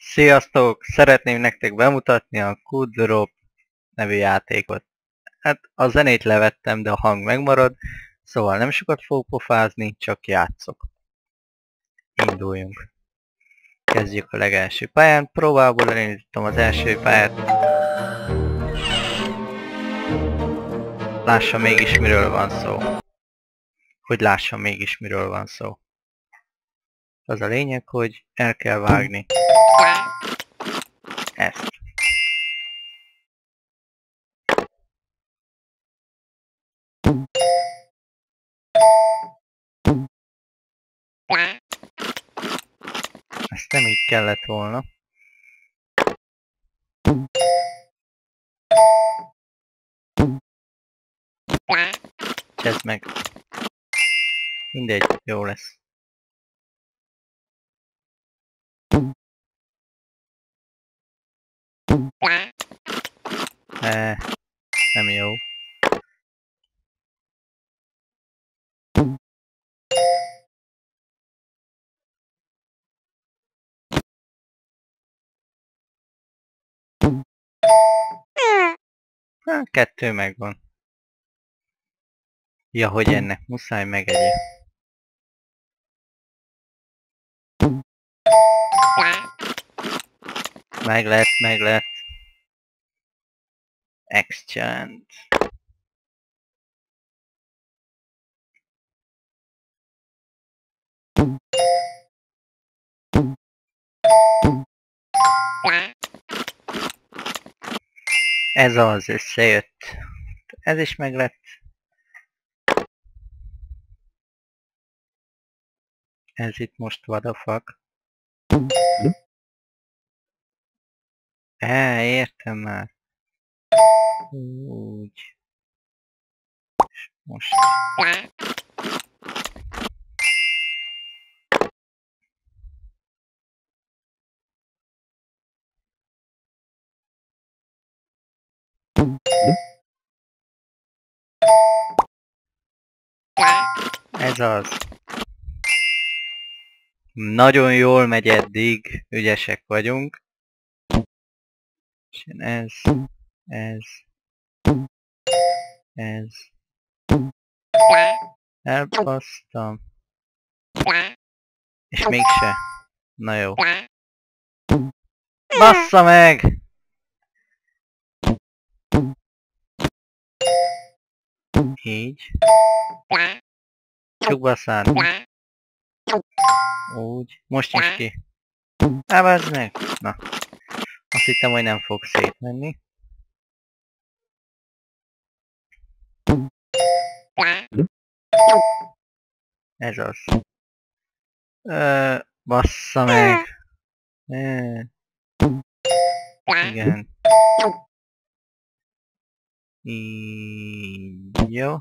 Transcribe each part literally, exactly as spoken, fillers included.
Sziasztok! Szeretném nektek bemutatni a Cut the Rope nevű játékot. Hát a zenét levettem, de a hang megmarad, szóval nem sokat fogok pofázni, csak játszok. Induljunk. Kezdjük a legelső pályán. Próbából elindítom az első pályát. Lássa mégis miről van szó. Hogy lássa mégis miről van szó. Az a lényeg, hogy el kell vágni ezt. Ezt nem így kellett volna. Csezd meg. Mindegy, jó lesz. Eh, nem jó. Há, kettő megvan. Ja, hogy ennek muszáj megegye. Meg lett, meg lett. Excellent. Ez az, összejött. Ez is meg lett. Ez itt most what the fuck. Éh, értem már. Úgy. És most. Ez az. Nagyon jól megy eddig, ügyesek vagyunk. És ez, ez, ez. Elbasztam. És mégse. Na jó. Bassza meg! Így. Csukbaszán. Úgy. Most is ki. Ábázd meg! Na. Azt hittem, hogy nem fog szétmenni. Ez az. Ö, bassza meg! Ö, igen. Így, jó.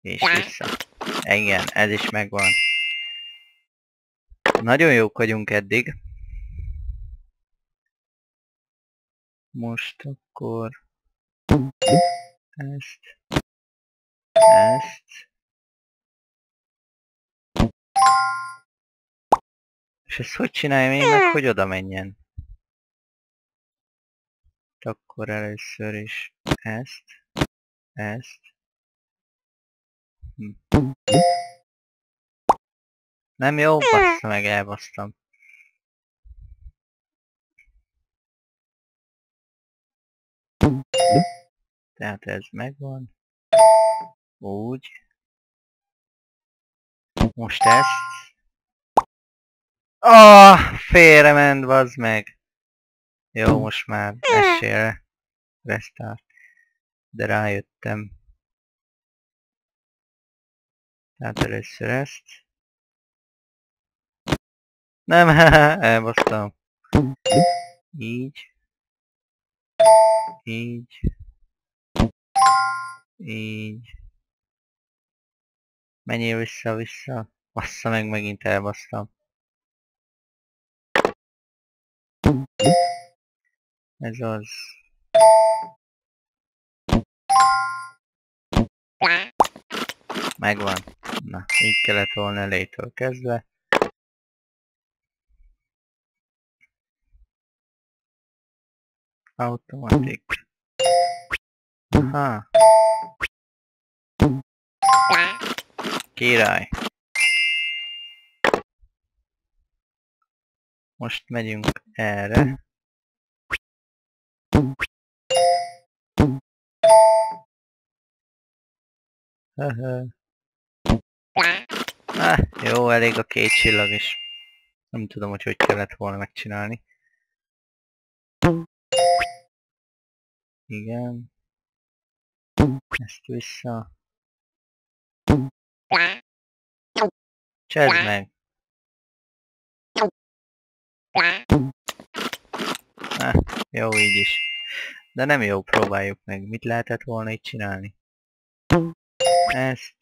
És vissza. Igen, ez is megvan. Nagyon jók vagyunk eddig. Most akkor ezt, ezt, és ezt hogy csináljam én meg, hogy oda menjen? Akkor először is ezt, ezt, hm. Nem jó, bassza meg, elbasztam. Tehát ez megvan. Úgy. Most ezt. Ah, oh, félrement, bazd meg. Jó, most már essél. Restart. De rájöttem. Tehát először ezt. Nem, elbasztam. Így. Így. Így. Menjél vissza-vissza. Bassza meg, megint elbasztam. Ez az. Megvan. Na, így kellett volna elétől kezdve. automatic. Ha. Király. Most megyünk erre. Ah, jó, elég a két csillag is. Nem tudom, hogy hogy kellett volna megcsinálni. Igen. Ezt vissza. Csedd meg! Ah, jó, így is. De nem jó, próbáljuk meg. Mit lehetett volna itt csinálni? Ezt.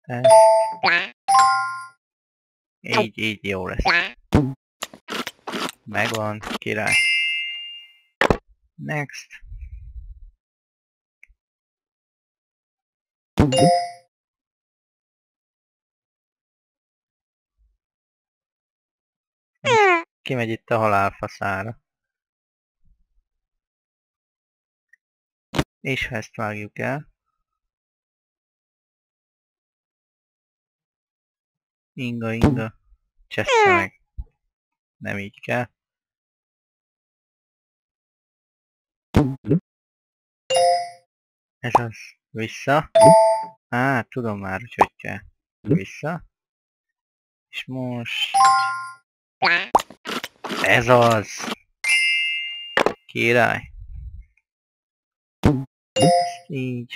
Ezt. Így, így jó lesz. Megvan, király. Next. Kimegy itt a halálfaszára. És ha ezt vágjuk el. Inga, inga. Csessze meg. Nem így kell. Ez az. Vissza. Á, tudom már, hogy hogy kell. Vissza. És most... Ez az! Király! Ezt így...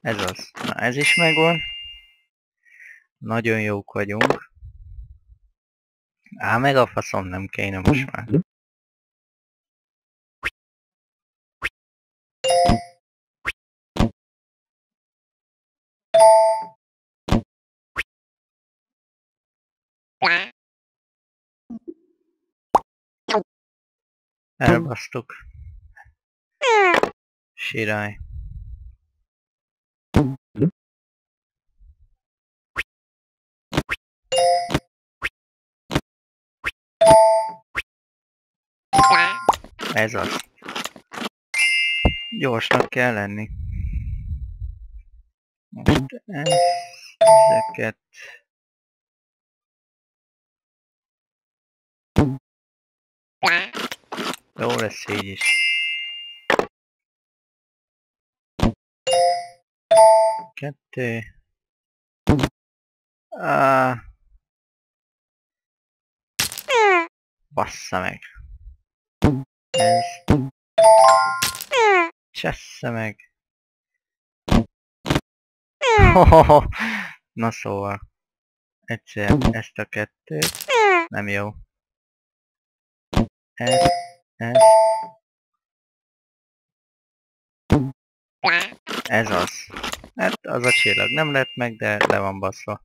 Ez az. Na, ez is megvan. Nagyon jók vagyunk. Á, meg a faszom, nem kéne most már. Elbasztuk. Sirály. Ez az. Gyorsnak kell lenni. Most ezeket... Jó lesz így is. Kettő. Ah. Bassza meg. Ez. Csessze meg. Hohoho. Na szóval. Egyszer ezt a kettőt. Nem jó. Ez. Ez. Ez az. Hát az a csillag nem lett meg, de le van baszva.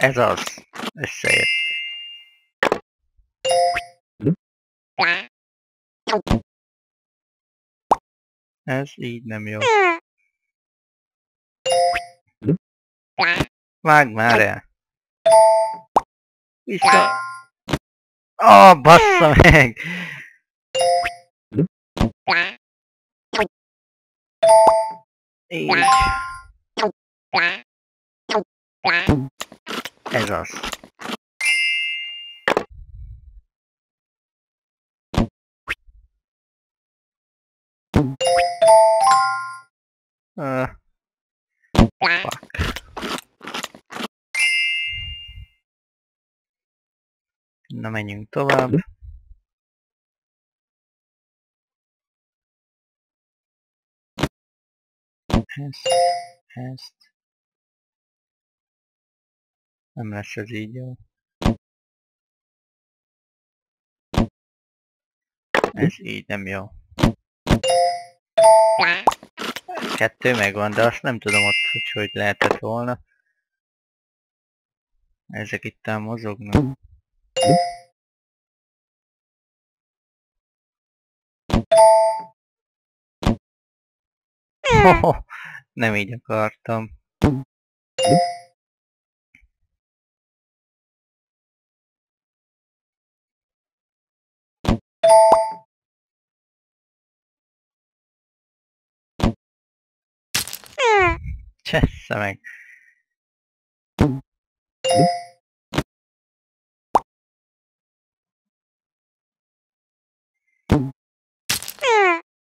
Ez az. Összejött. Ez így nem jó. Vágj már el! Vissza! Ó, bassza meg! Így. Ez az. Uh, fuck. Na, menjünk tovább. Ezt, nem lesz ez így jó. Ez így nem jó. Kettő megvan, de azt nem tudom ott, hogy hogy lehetett volna. Ezek itt ám mozognak. Hoho, nem így akartam. Csessze meg.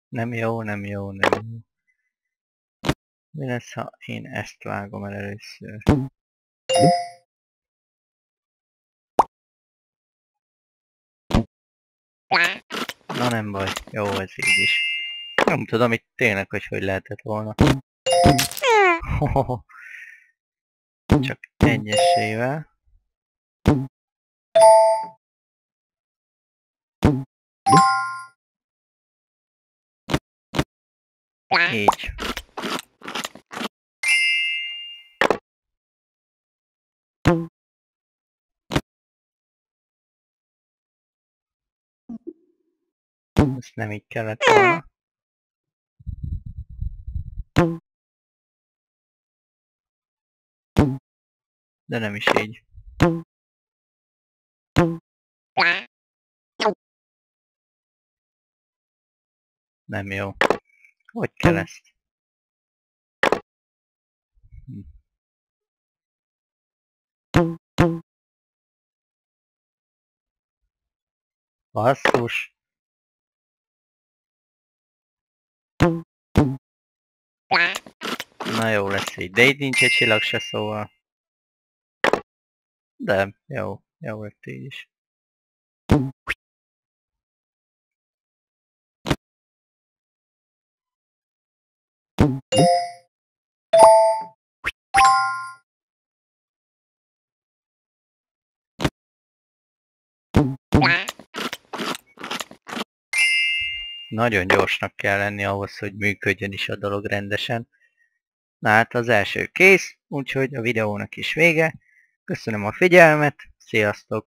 Nem jó, nem jó, nem jó. Mi lesz, ha én ezt vágom el először? Na nem baj, jó, ez így is. Nem tudom itt tényleg, hogy hogy lehetett volna. Hohoho. Csak egyesével. Így. Ezt nem így kellett volna. De nem is így. Nem jó. Hogy kell ezt? Basszus. Na jó lesz így, de így nincs egy csillag se, szóval. De jó, jó lett így is. Nagyon gyorsnak kell lenni ahhoz, hogy működjön is a dolog rendesen. Na hát az első kész, úgyhogy a videónak is vége. Köszönöm a figyelmet, sziasztok!